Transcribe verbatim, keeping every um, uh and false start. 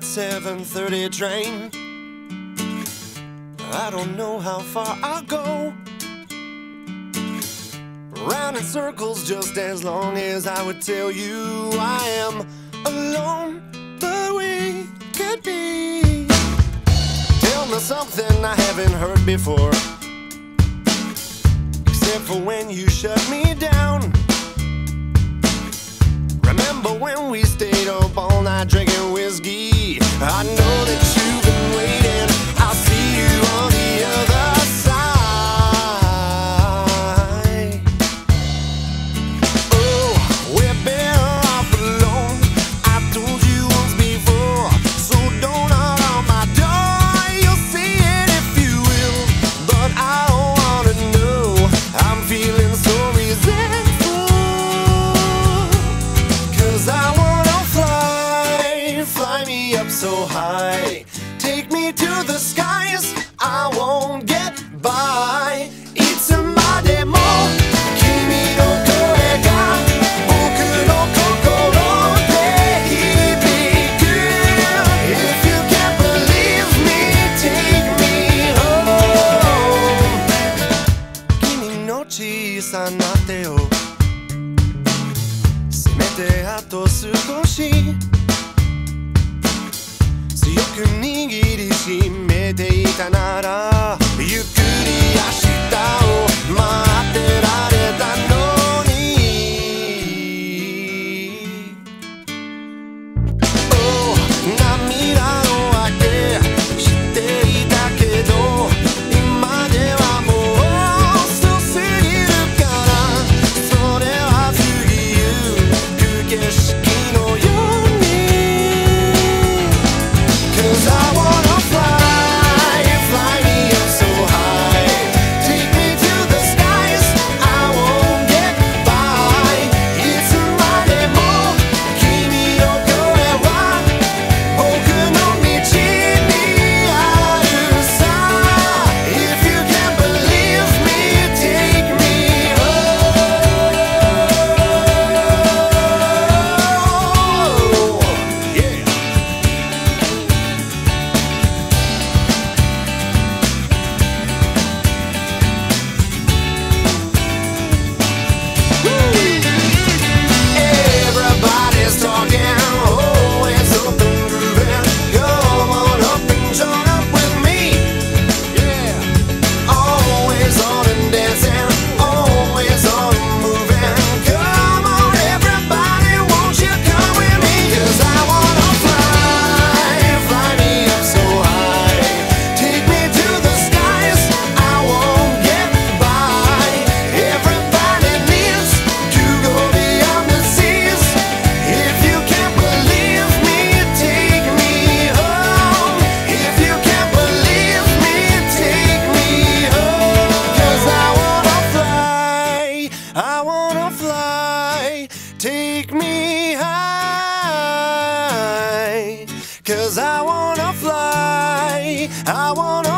that seven thirty train. I don't know how far I'll go, round in circles just as long as I would tell you I am alone, but we could be. Tell me something I haven't heard before, except for when you shut me down. Remember when we stayed up all night drinking whiskey? I know that you've been waiting. I'll see you on the other side. Oh, we're better off alone. I told you once before, so don't knock on my door. You'll see it if you will, but I don't wanna know. I'm feeling so resentful, 'cause I wanna fly, fly me up so high, take me to the skies, I won't get by. It's a my demo. So you can nigiri shimete ita nara, yukuri ashita o matte rareta no ni. Oh, namira no wake shitte ita kedo, imma de wa mou osu suriru kara, sore wa tsugi yuku keshi. Take me high, 'cause I wanna fly, I wanna